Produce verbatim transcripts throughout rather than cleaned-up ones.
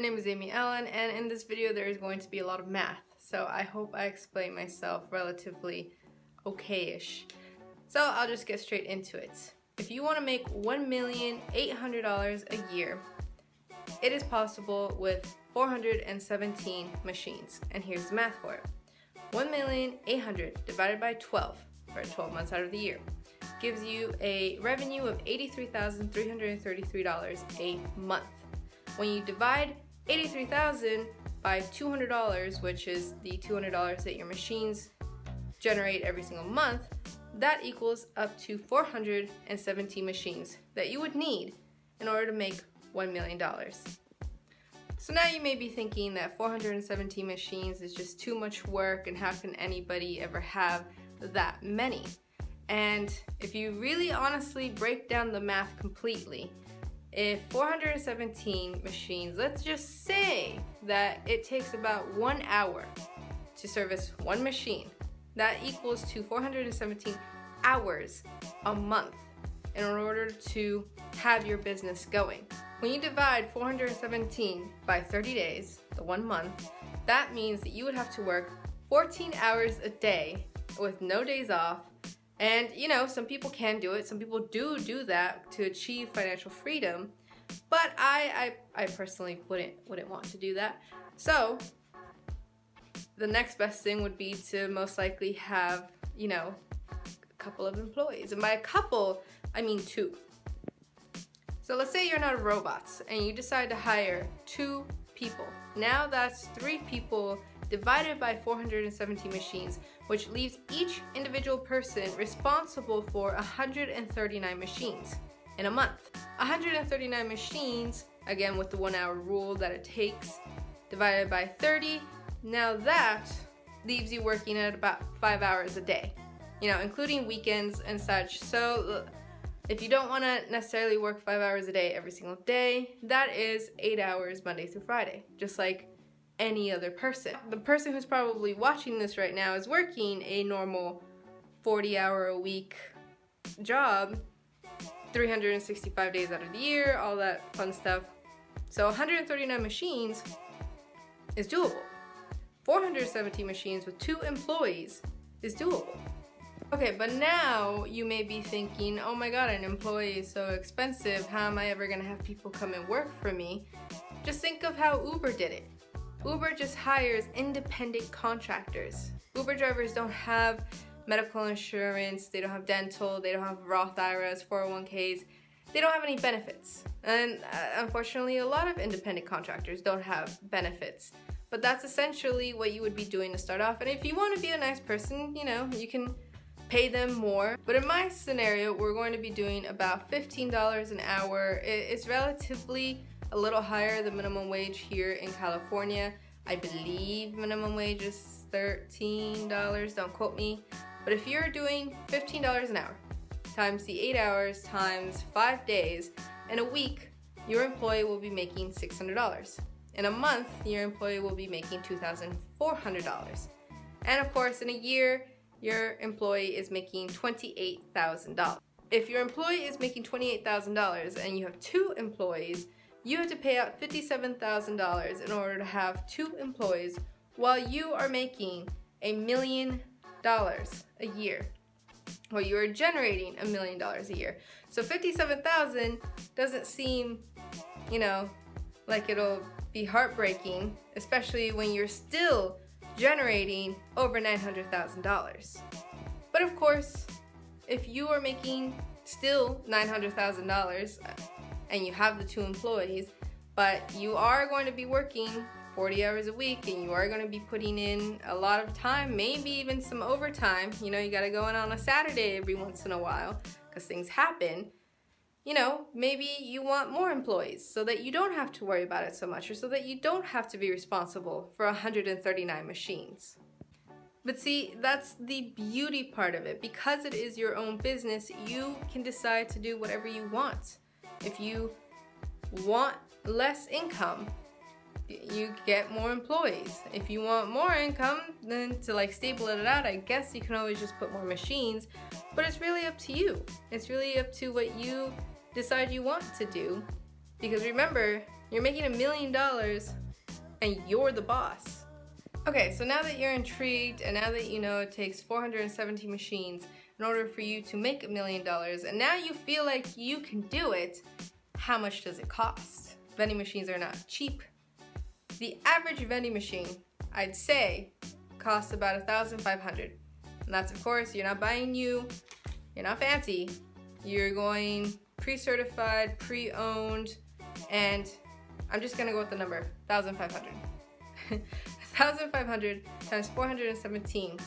My name is Amy Allen, and in this video there is going to be a lot of math, so I hope I explain myself relatively okay-ish. So I'll just get straight into it. If you want to make one million eight hundred dollars a year, it is possible with four hundred seventeen machines, and here's the math for it. one million eight hundred divided by twelve, or twelve months out of the year, gives you a revenue of eighty-three thousand three hundred thirty-three dollars a month. When you divide eighty-three thousand by two hundred dollars, which is the two hundred dollars that your machines generate every single month, that equals up to four hundred seventeen machines that you would need in order to make one million dollars. So now you may be thinking that four hundred seventeen machines is just too much work, and how can anybody ever have that many? And if you really honestly break down the math completely, if four hundred seventeen machines, let's just say that it takes about one hour to service one machine, that equals to four hundred seventeen hours a month in order to have your business going. When you divide four hundred seventeen by thirty days, the one month, that means that you would have to work fourteen hours a day with no days off. And you know, some people can do it, some people do do that to achieve financial freedom, but I, I, I personally wouldn't, wouldn't want to do that. So the next best thing would be to most likely have, you know, a couple of employees. And by a couple, I mean two. So let's say you're not a robot and you decide to hire two people. Now that's three people divided by four hundred seventeen machines, which leaves each individual person responsible for one hundred thirty-nine machines in a month. one hundred thirty-nine machines, again with the one hour rule that it takes, divided by thirty, now that leaves you working at about five hours a day, you know, including weekends and such. So if you don't want to necessarily work five hours a day every single day, that is eight hours Monday through Friday, just like any other person. The person who's probably watching this right now is working a normal forty hour a week job, three hundred sixty-five days out of the year, all that fun stuff. So one hundred thirty-nine machines is doable. four hundred seventeen machines with two employees is doable. Okay, but now you may be thinking, oh my god, an employee is so expensive, how am I ever gonna have people come and work for me? Just think of how Uber did it. Uber just hires independent contractors. Uber drivers don't have medical insurance, they don't have dental, they don't have Roth I R As, four oh one Ks, they don't have any benefits. And uh, unfortunately, a lot of independent contractors don't have benefits. But that's essentially what you would be doing to start off. And if you want to be a nice person, you know, you can pay them more. But in my scenario, we're going to be doing about fifteen dollars an hour. It's relatively a little higher than minimum wage here in California. I believe minimum wage is thirteen dollars, don't quote me. But if you're doing fifteen dollars an hour, times the eight hours, times five days, in a week, your employee will be making six hundred dollars. In a month, your employee will be making two thousand four hundred dollars. And of course, in a year, your employee is making twenty-eight thousand dollars. If your employee is making twenty-eight thousand dollars and you have two employees, you have to pay out fifty-seven thousand dollars in order to have two employees while you are making a million dollars a year, while you are generating a million dollars a year. So fifty-seven thousand dollars doesn't seem, you know, like it'll be heartbreaking, especially when you're still generating over nine hundred thousand dollars. But of course, if you are making still nine hundred thousand dollars, and you have the two employees, but you are going to be working forty hours a week, and you are going to be putting in a lot of time, maybe even some overtime. You know, you got to go in on a Saturday every once in a while because things happen. You know, maybe you want more employees so that you don't have to worry about it so much, or so that you don't have to be responsible for one hundred thirty-nine machines. But see, that's the beauty part of it. Because it is your own business, you can decide to do whatever you want. If you want less income, you get more employees. If you want more income, then to like staple it out, I guess you can always just put more machines, but it's really up to you. It's really up to what you decide you want to do. Because remember, You're making a million dollars and you're the boss. Okay, so now that you're intrigued and now that you know it takes four hundred seventy machines in order for you to make a million dollars, and now you feel like you can do it, how much does it cost? Vending machines are not cheap. The average vending machine, I'd say, costs about one thousand five hundred dollars. And that's, of course, you're not buying new, you're not fancy. You're going pre-certified, pre-owned, and I'm just gonna go with the number, one thousand five hundred. one thousand five hundred times four hundred seventeen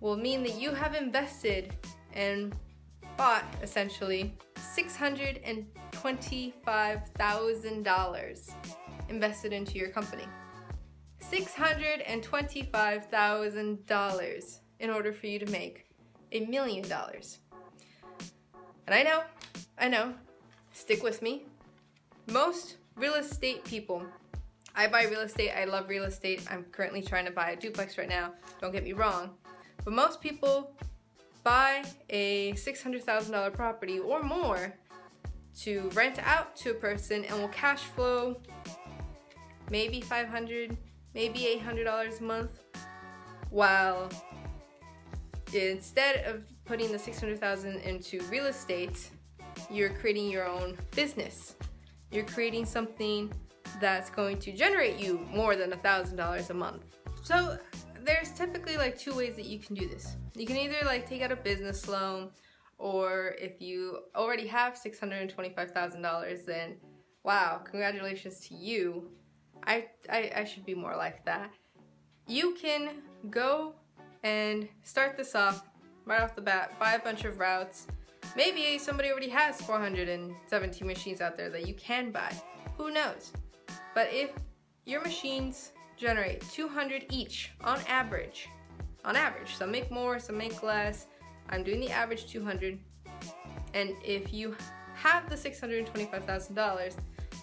will mean that you have invested and bought, essentially, six hundred twenty-five thousand dollars invested into your company. six hundred twenty-five thousand dollars in order for you to make a million dollars. And I know, I know, stick with me. Most real estate people, I buy real estate, I love real estate. I'm currently trying to buy a duplex right now, don't get me wrong. But most people buy a six hundred thousand dollar property or more to rent out to a person and will cash flow maybe five hundred dollars, maybe eight hundred dollars a month, while instead of putting the six hundred thousand dollars into real estate, you're creating your own business. You're creating something that's going to generate you more than one thousand dollars a month. So there's typically like two ways that you can do this. You can either like take out a business loan, or if you already have six hundred twenty-five thousand dollars, then wow, congratulations to you. I, I, I should be more like that. You can go and start this off right off the bat, buy a bunch of routes. Maybe somebody already has four hundred seventy machines out there that you can buy, who knows? But if your machines generate two hundred each on average, on average, some make more, some make less, I'm doing the average two hundred, and if you have the six hundred twenty-five thousand dollars,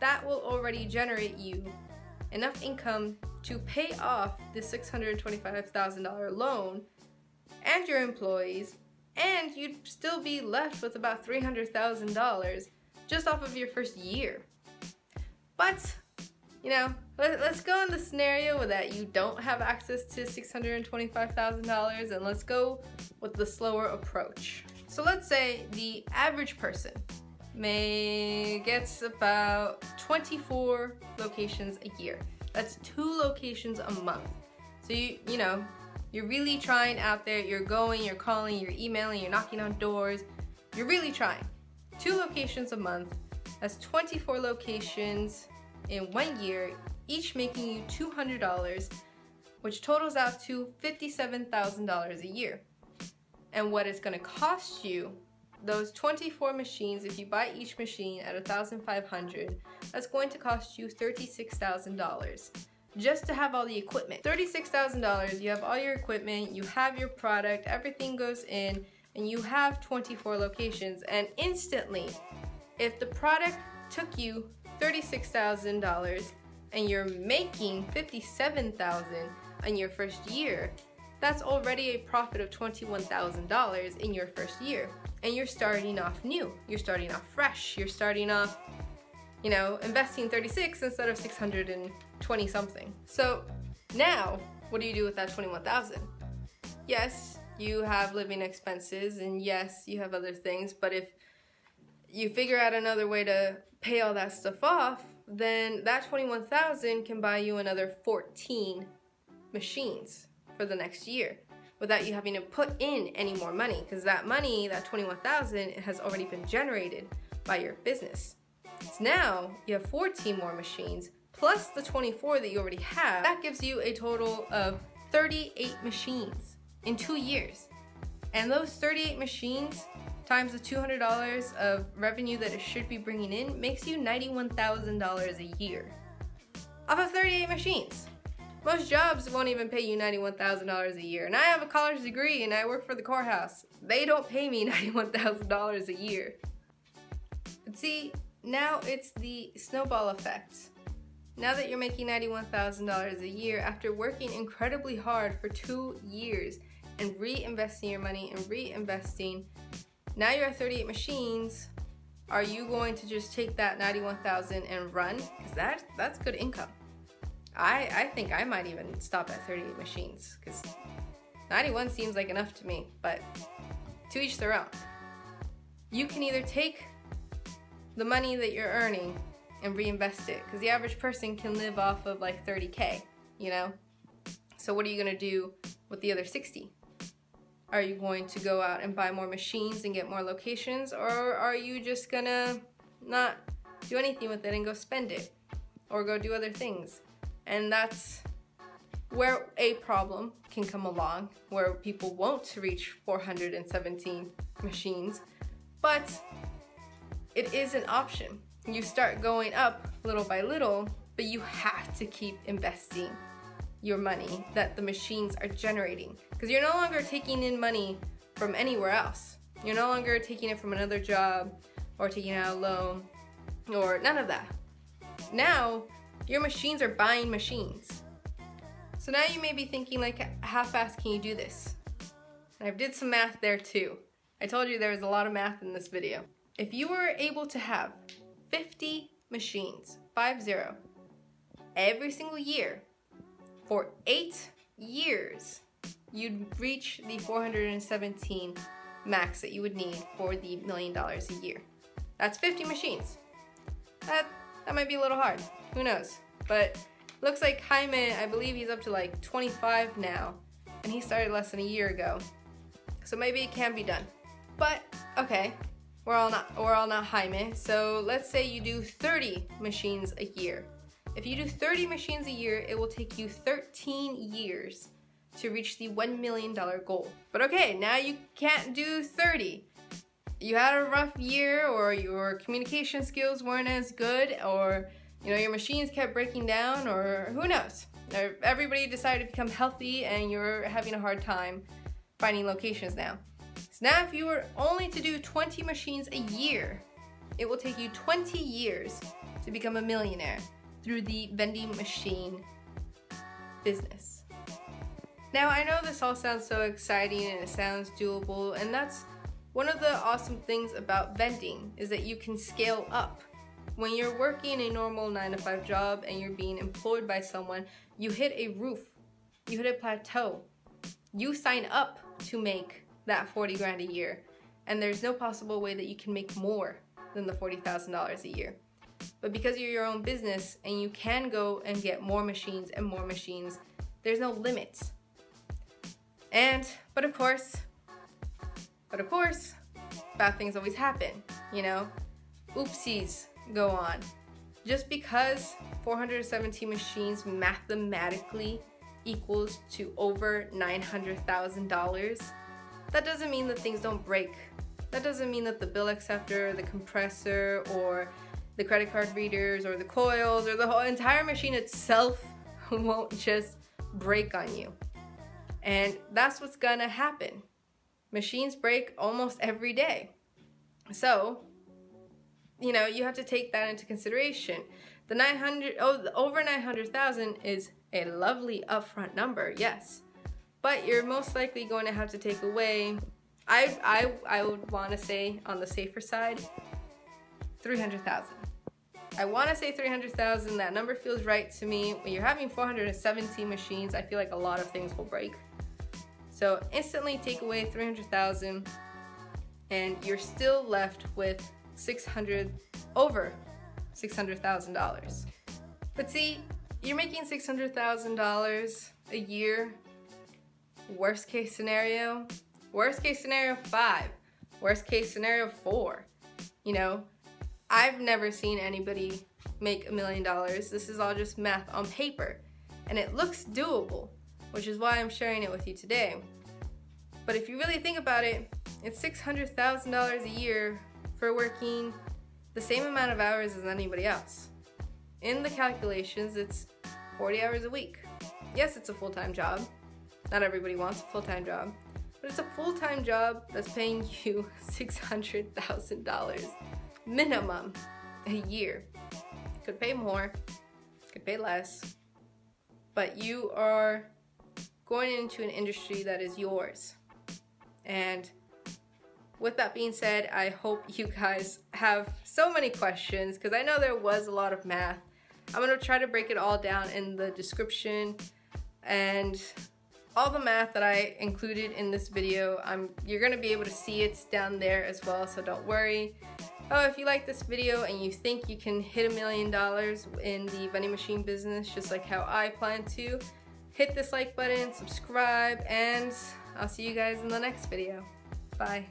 that will already generate you enough income to pay off the six hundred twenty-five thousand dollar loan and your employees, and you'd still be left with about three hundred thousand dollars just off of your first year. But, you know, let, let's go in the scenario that you don't have access to six hundred twenty-five thousand dollars, and let's go with the slower approach. So let's say the average person may gets about twenty-four locations a year. That's two locations a month. So you, you know, you're really trying out there, you're going, you're calling, you're emailing, you're knocking on doors, you're really trying. Two locations a month, that's twenty-four locations in one year, each making you two hundred dollars, which totals out to fifty-seven thousand dollars a year. And what it's gonna cost you, those twenty-four machines, if you buy each machine at one thousand five hundred dollars, that's going to cost you thirty-six thousand dollars. Just to have all the equipment. thirty-six thousand dollars, you have all your equipment, you have your product, everything goes in, and you have twenty-four locations. And instantly, if the product took you thirty-six thousand dollars and you're making fifty-seven thousand dollars in your first year, that's already a profit of twenty-one thousand dollars in your first year. And you're starting off new, you're starting off fresh, you're starting off, you know, investing thirty-six instead of six hundred twenty something. So now, what do you do with that twenty-one thousand? Yes, you have living expenses, and yes, you have other things, but if you figure out another way to pay all that stuff off, then that twenty-one thousand can buy you another fourteen machines for the next year without you having to put in any more money, because that money, that twenty-one thousand, it has already been generated by your business. So now you have fourteen more machines plus the twenty-four that you already have. That gives you a total of thirty-eight machines in two years. And those thirty-eight machines times the two hundred dollars of revenue that it should be bringing in makes you ninety-one thousand dollars a year. Off of thirty-eight machines. Most jobs won't even pay you ninety-one thousand dollars a year. And I have a college degree and I work for the courthouse. They don't pay me ninety-one thousand dollars a year. But see, now it's the snowball effect. Now that you're making ninety-one thousand dollars a year after working incredibly hard for two years and reinvesting your money and reinvesting, now you're at thirty-eight machines Are you going to just take that ninety-one thousand and run? Because that, that's good income. I, I think I might even stop at thirty-eight machines, because ninety-one seems like enough to me, but to each their own. You can either take the money that you're earning and reinvest it, because the average person can live off of like thirty K, you know? So what are you gonna do with the other sixty? Are you going to go out and buy more machines and get more locations, or are you just gonna not do anything with it and go spend it or go do other things? And that's where a problem can come along, where people won't reach four hundred seventeen machines, but it is an option. You start going up little by little, but you have to keep investing your money that the machines are generating, because you're no longer taking in money from anywhere else. You're no longer taking it from another job or taking out a loan or none of that. Now your machines are buying machines. So now you may be thinking, like, how fast can you do this? And I've did some math there too. I told you there was a lot of math in this video. If you were able to have fifty machines, five zero, every single year, for eight years, you'd reach the four hundred seventeen max that you would need for the million dollars a year. That's fifty machines. That, that might be a little hard, who knows? But looks like Jaime, I believe he's up to like twenty-five now, and he started less than a year ago. So maybe it can be done. But okay, we're all not, we're all not Jaime, so let's say you do thirty machines a year. If you do thirty machines a year, it will take you thirteen years to reach the one million dollar goal. But okay, now you can't do thirty. You had a rough year, or your communication skills weren't as good, or you know, your machines kept breaking down, or who knows? Everybody decided to become healthy and you're having a hard time finding locations now. So now if you were only to do twenty machines a year, it will take you twenty years to become a millionaire through the vending machine business. Now I know this all sounds so exciting and it sounds doable, and that's one of the awesome things about vending, is that you can scale up. When you're working a normal nine to five job and you're being employed by someone, you hit a roof, you hit a plateau, you sign up to make that forty grand a year, and there's no possible way that you can make more than the forty thousand dollars a year. But because you're your own business and you can go and get more machines and more machines, there's no limits. And, but of course, but of course, bad things always happen, you know? Oopsies go on. Just because four hundred seventeen machines mathematically equals to over nine hundred thousand dollars, that doesn't mean that things don't break. That doesn't mean that the bill acceptor, the compressor, or the credit card readers, or the coils, or the whole entire machine itself won't just break on you. And that's what's gonna happen. Machines break almost every day. So, you know, you have to take that into consideration. The nine hundred, oh, the over nine hundred thousand is a lovely upfront number, yes. But you're most likely going to have to take away, I, I, I would wanna say on the safer side, three hundred thousand. I want to say three hundred thousand. That number feels right to me. When you're having four hundred seventeen machines, I feel like a lot of things will break. So instantly take away three hundred thousand, and you're still left with six hundred, over six hundred thousand dollars. But see, you're making six hundred thousand dollars a year. Worst case scenario, worst case scenario five, worst case scenario four. You know, I've never seen anybody make a million dollars. This is all just math on paper, and it looks doable, which is why I'm sharing it with you today. But if you really think about it, it's six hundred thousand dollars a year for working the same amount of hours as anybody else. In the calculations, it's forty hours a week. Yes, it's a full-time job. Not everybody wants a full-time job, but it's a full-time job that's paying you six hundred thousand dollars minimum a year. Could pay more, could pay less, but you are going into an industry that is yours. And with that being said, I hope you guys have so many questions, because I know there was a lot of math. I'm gonna try to break it all down in the description, and all the math that I included in this video, I'm, you're gonna be able to see it's down there as well, so don't worry. Oh, if you like this video and you think you can hit a million dollars in the vending machine business, just like how I plan to, hit this like button, subscribe, and I'll see you guys in the next video. Bye.